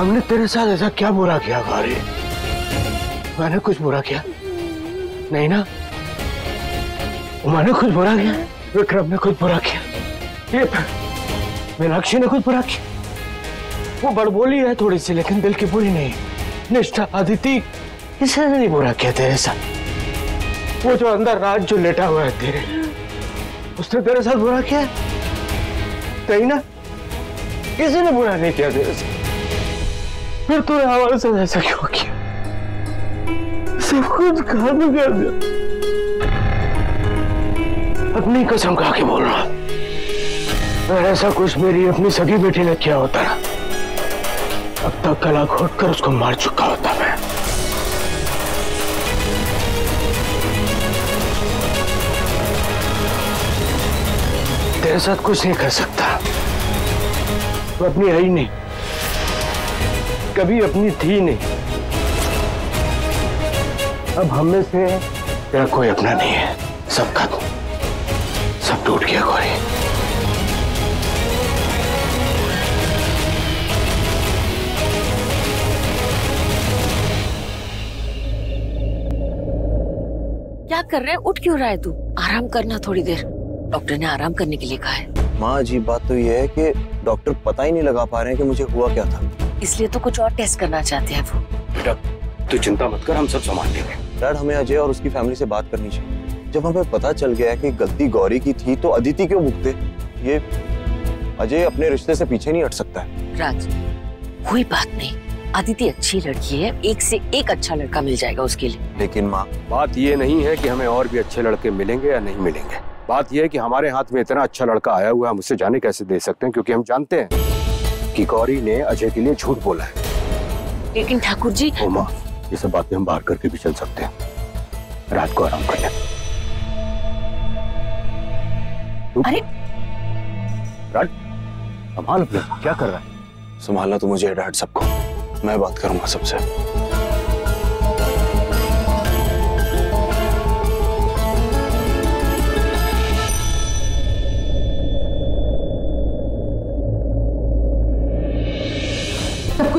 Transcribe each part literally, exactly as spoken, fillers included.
हमने तेरे साथ ऐसा क्या बुरा किया गौरी? मैंने कुछ बुरा किया नहीं ना? उमा ने कुछ बुरा किया? विक्रम ने कुछ बुरा किया? ये मीनाक्षी ने कुछ बुरा किया? वो बड़बोली है थोड़ी सी लेकिन दिल की बुरी नहीं। निष्ठा, आदिति, इसने नहीं बुरा किया तेरे साथ। वो जो अंदर रात जो लेटा हुआ है तेरे, उसने तेरे साथ बुरा किया? नहीं ना? किसी ने बुरा नहीं किया तेरे साथ। फिर तूने हमारे साथ ऐसा क्यों किया? सब कुछ खत्म कर दिया। अपनी कसम खा के बोल रहा, अगर ऐसा कुछ मेरी अपनी सगी बेटी ने किया होता ना, अब तक गला घोट कर उसको मार चुका होता मैं। तेरे साथ कुछ नहीं कर सकता। वो अपनी है ही नहीं, कभी अपनी थी नहीं। अब हम में से तेरा कोई अपना नहीं है, सब खत्म, सब टूट गया गौरी। क्या कर रहे है, उठ क्यों रहा है तू? आराम करना थोड़ी देर, डॉक्टर ने आराम करने के लिए कहा है। माँ, अजीब बात तो ये है कि डॉक्टर पता ही नहीं लगा पा रहे हैं कि मुझे हुआ क्या था, इसलिए तो कुछ और टेस्ट करना चाहते हैं वो। बेटा तू चिंता मत कर, हम सब संभाल लेंगे। डैड, हमें अजय और उसकी फैमिली से बात करनी चाहिए। जब हमें पता चल गया कि गलती गौरी की थी तो अदिति क्यों भुगते? ये अजय अपने रिश्ते से पीछे नहीं हट सकता है। राज, कोई बात नहीं, अदिति अच्छी लड़की है, एक से एक अच्छा लड़का मिल जाएगा उसके लिए। लेकिन माँ, बात ये नहीं है कि हमें और भी अच्छे लड़के मिलेंगे या नहीं मिलेंगे। बात यह है कि हमारे हाथ में इतना अच्छा लड़का आया हुआ है, हम उसे जाने कैसे दे सकते हैं, क्योंकि हम जानते हैं कि गौरी ने अजय के लिए झूठ बोला है। लेकिन ठाकुर जी, मां, ये सब बातें हम बाहर करके भी चल सकते हैं। रात को आराम कर ले। अरे राज, संभाल अपने, क्या कर रहा है? संभालना तो मुझे, डैड सबको, मैं बात करूंगा सबसे।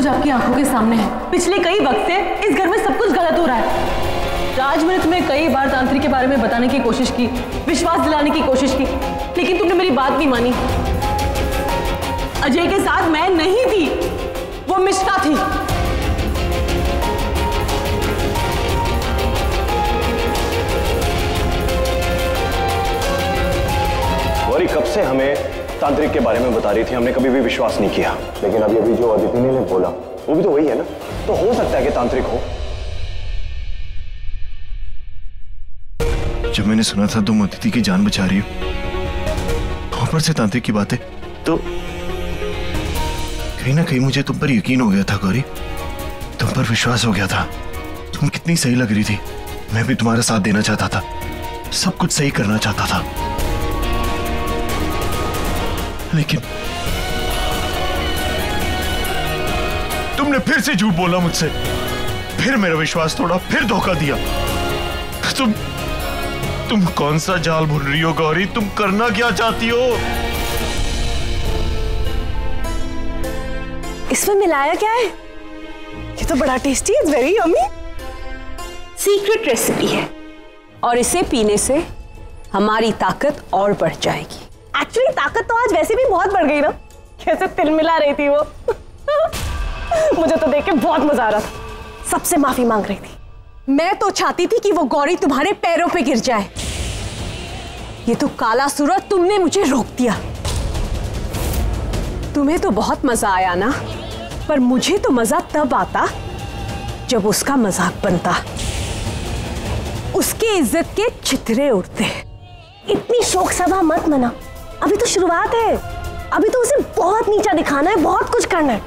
आपकी आंखों के सामने है, पिछले कई वक्त से इस घर में सब कुछ गलत हो रहा है। राज, मैंने तुम्हें कई बार तांत्रिक के बारे में बताने की कोशिश की, विश्वास दिलाने की कोशिश की, लेकिन तुमने मेरी बात नहीं मानी। अजय के साथ मैं नहीं थी, वो निष्ठा थी। गौरी कब से हमें तांत्रिक के बारे में बता रही थी, हमने कभी भी विश्वास नहीं किया। लेकिन अभी अभी जो अदिति ने बोला वो भी तो वही है ना, तो हो सकता है कि तांत्रिक हो। जब मैंने सुना था तुम अदिति की जान बचा रही हो, ऊपर से तांत्रिक की बातें, तो कहीं ना कहीं मुझे तुम पर यकीन हो गया था गौरी, तुम पर विश्वास हो गया था। तुम कितनी सही लग रही थी, मैं भी तुम्हारा साथ देना चाहता था, सब कुछ सही करना चाहता था, लेकिन तुमने फिर से झूठ बोला मुझसे, फिर मेरा विश्वास तोड़ा, फिर धोखा दिया। तुम तुम कौन सा जाल बुन रही हो गौरी? तुम करना क्या चाहती हो? इसमें मिलाया क्या है? ये तो बड़ा टेस्टी है, वेरी यम्मी। सीक्रेट रेसिपी है और इसे पीने से हमारी ताकत और बढ़ जाएगी। एक्चुअली ताकत तो आज वैसे भी बहुत बढ़ गई ना, कैसे तिल मिला रही थी वो। मुझे तो देख के बहुत मजा आ रहा था। सबसे माफी मांग रही थी। मैं तो चाहती थी कि वो गौरी तुम्हारे पैरों पे गिर जाए। ये तो काला सूरज, तुमने मुझे रोक दिया। तुम्हें तो बहुत मजा आया ना, पर मुझे तो मजा तब आता जब उसका मजाक बनता, उसकी इज्जत के छितरे उड़ते। इतनी शोक सभा मत मना, अभी तो शुरुआत है, अभी तो उसे बहुत नीचा दिखाना है, बहुत कुछ करना है।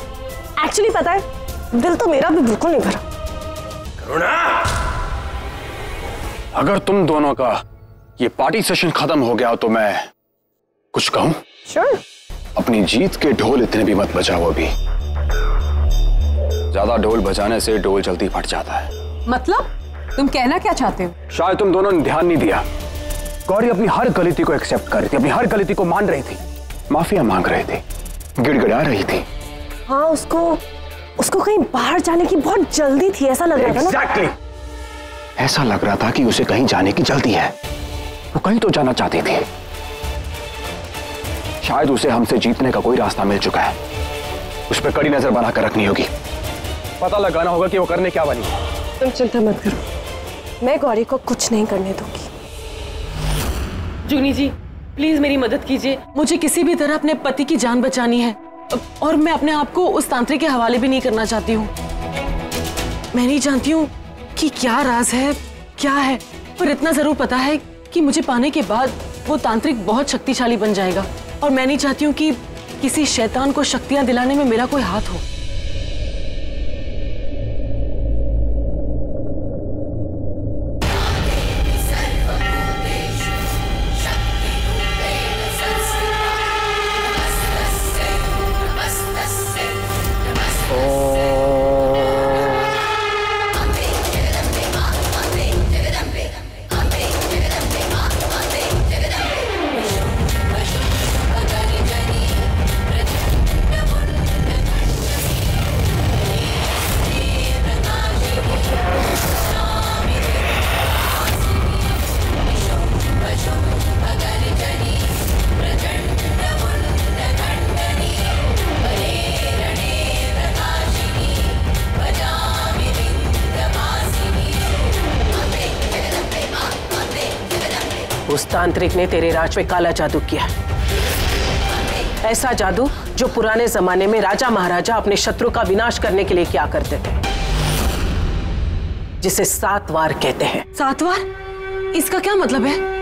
एक्चुअली पता है, दिल तो मेरा भी बिल्कुल नहीं भरा। करुणा, अगर तुम दोनों का ये पार्टी सेशन खत्म हो गया तो मैं कुछ कहूं? श्योर। अपनी जीत के ढोल इतने भी मत बजाओ अभी, ज्यादा ढोल बजाने से ढोल जल्दी फट जाता है। मतलब तुम कहना क्या चाहते हो? शायद तुम दोनों ने ध्यान नहीं दिया, गौरी अपनी हर गलती को एक्सेप्ट कर रही थी, अपनी हर गलती को मान रही थी, माफिया मांग रही थी, गिड़गिड़ा रही थी। हाँ, उसको उसको कहीं बाहर जाने की बहुत जल्दी थी, ऐसा लग रहा था ना। exactly. ऐसा लग रहा था कि उसे कहीं जाने की जल्दी है, वो कहीं तो जाना चाहती थी। शायद उसे हमसे जीतने का कोई रास्ता मिल चुका है, उस पर कड़ी नजर बनाकर रखनी होगी, पता लगाना होगा कि वो करने क्या वाली है। तुम चिंता मत करो, मैं गौरी को कुछ नहीं करने दूंगी। जूनी जी प्लीज मेरी मदद कीजिए, मुझे किसी भी तरह अपने पति की जान बचानी है और मैं अपने आप को उस तांत्रिक के हवाले भी नहीं करना चाहती हूँ। मैं नहीं जानती हूँ कि क्या राज है क्या है, पर इतना जरूर पता है कि मुझे पाने के बाद वो तांत्रिक बहुत शक्तिशाली बन जाएगा और मैं नहीं चाहती हूँ कि किसी शैतान को शक्तियाँ दिलाने में, में मेरा कोई हाथ हो। उस तांत्रिक ने तेरे राज में काला जादू किया, ऐसा जादू जो पुराने जमाने में राजा महाराजा अपने शत्रु का विनाश करने के लिए क्या करते थे, जिसे सात वार कहते हैं। सात वार? इसका क्या मतलब है?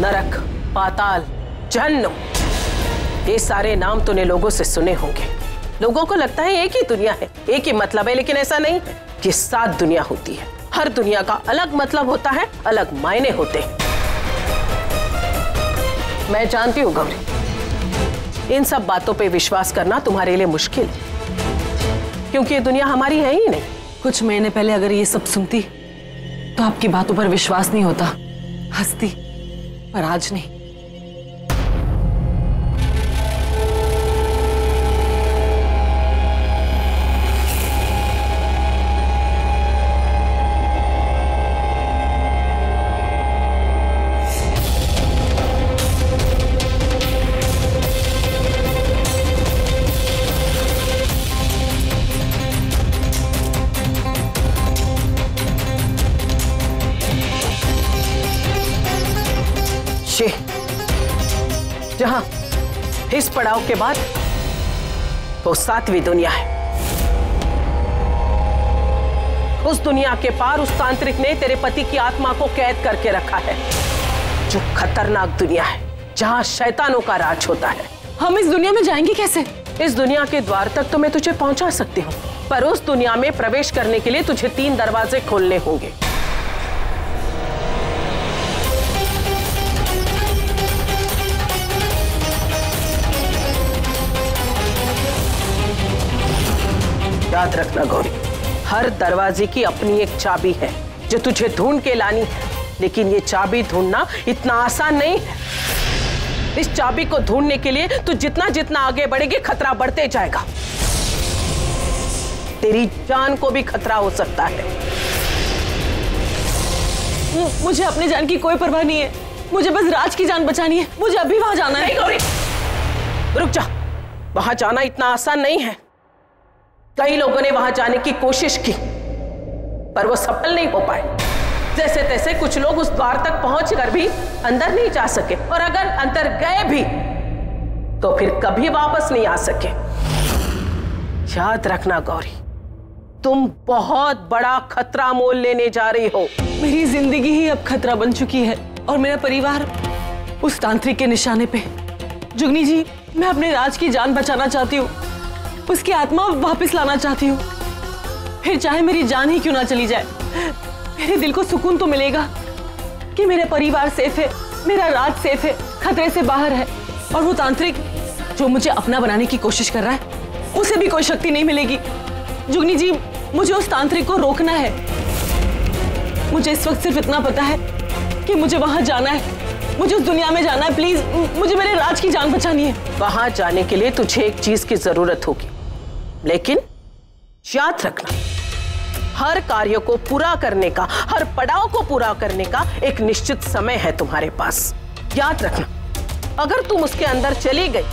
नरक, पाताल, जहन्नुम, ये सारे नाम तूने लोगों से सुने होंगे। लोगों को लगता है एक ही दुनिया है, एक ही मतलब है, लेकिन ऐसा नहीं है। ये सात दुनिया होती है, हर दुनिया का अलग मतलब होता है, अलग मायने होते हैं। मैं जानती हूँ गौरी, इन सब बातों पे विश्वास करना तुम्हारे लिए मुश्किल, क्योंकि ये दुनिया हमारी है ही नहीं। कुछ महीने पहले अगर ये सब सुनती तो आपकी बातों पर विश्वास नहीं होता, हंसती, पर आज नहीं। जहां इस पड़ाव के बाद वो सातवीं दुनिया है। उस दुनिया के पार उस तांत्रिक ने तेरे पति की आत्मा को कैद करके रखा है, जो खतरनाक दुनिया है जहां शैतानों का राज होता है। हम इस दुनिया में जाएंगे कैसे? इस दुनिया के द्वार तक तो मैं तुझे पहुंचा सकती हूँ, पर उस दुनिया में प्रवेश करने के लिए तुझे तीन दरवाजे खोलने होंगे। याद रखना गौरी, हर दरवाजे की अपनी एक चाबी है जो तुझे ढूंढ के लानी है, लेकिन ये चाबी ढूंढना इतना आसान नहीं है। इस चाबी को ढूंढने के लिए तू जितना जितना आगे बढ़ेगी खतरा बढ़ते जाएगा, तेरी जान को भी खतरा हो सकता है। मुझे अपनी जान की कोई परवाह नहीं है, मुझे बस राज की जान बचानी है। मुझे अभी वहां जाना है। गौरी रुक जा, वहां जाना इतना आसान नहीं है। कई लोगों ने वहां जाने की कोशिश की पर वो सफल नहीं हो पाए। जैसे तैसे कुछ लोग उस द्वार तक पहुंचकर भी अंदर नहीं जा सके, और अगर अंदर गए भी तो फिर कभी वापस नहीं आ सके। याद रखना गौरी, तुम बहुत बड़ा खतरा मोल लेने जा रही हो। मेरी जिंदगी ही अब खतरा बन चुकी है और मेरा परिवार उस तांत्रिक के निशाने पे। जुगनी जी, मैं अपने राज की जान बचाना चाहती हूँ, उसकी आत्मा वापस लाना चाहती हूँ। फिर चाहे मेरी जान ही क्यों ना चली जाए, मेरे दिल को सुकून तो मिलेगा कि मेरा परिवार सेफ है, मेरा राज सेफ है, खतरे से बाहर है। और वो तांत्रिक जो मुझे अपना बनाने की कोशिश कर रहा है, उसे भी कोई शक्ति नहीं मिलेगी। जुगनी जी, मुझे उस तांत्रिक को रोकना है। मुझे इस वक्त सिर्फ इतना पता है कि मुझे वहां जाना है, मुझे उस दुनिया में जाना है। प्लीज, मुझे मेरे राज की जान बचानी है। वहां जाने के लिए तुझे एक चीज की जरूरत होगी, लेकिन याद रखना, हर कार्य को पूरा करने का, हर पड़ाव को पूरा करने का एक निश्चित समय है तुम्हारे पास। याद रखना, अगर तुम उसके अंदर चली गई,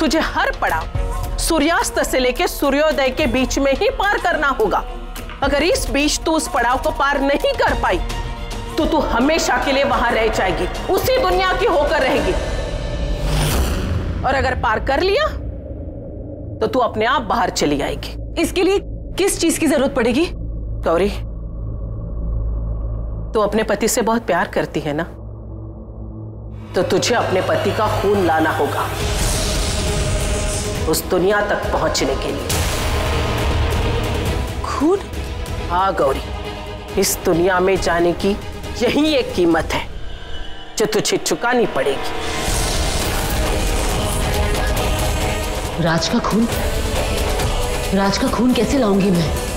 तुझे हर पड़ाव सूर्यास्त से लेकर सूर्योदय के बीच में ही पार करना होगा। अगर इस बीच तू उस पड़ाव को पार नहीं कर पाई तो तू हमेशा के लिए वहां रह जाएगी, उसी दुनिया की होकर रहेगी। और अगर पार कर लिया तो तू अपने आप बाहर चली आएगी। इसके लिए किस चीज की जरूरत पड़ेगी? गौरी, तू अपने पति से बहुत प्यार करती है ना, तो तुझे अपने पति का खून लाना होगा उस दुनिया तक पहुंचने के लिए। खून? हाँ गौरी, इस दुनिया में जाने की यही एक कीमत है जो तुझे चुकानी पड़ेगी। राज का खून, राज का खून कैसे लाऊंगी मैं?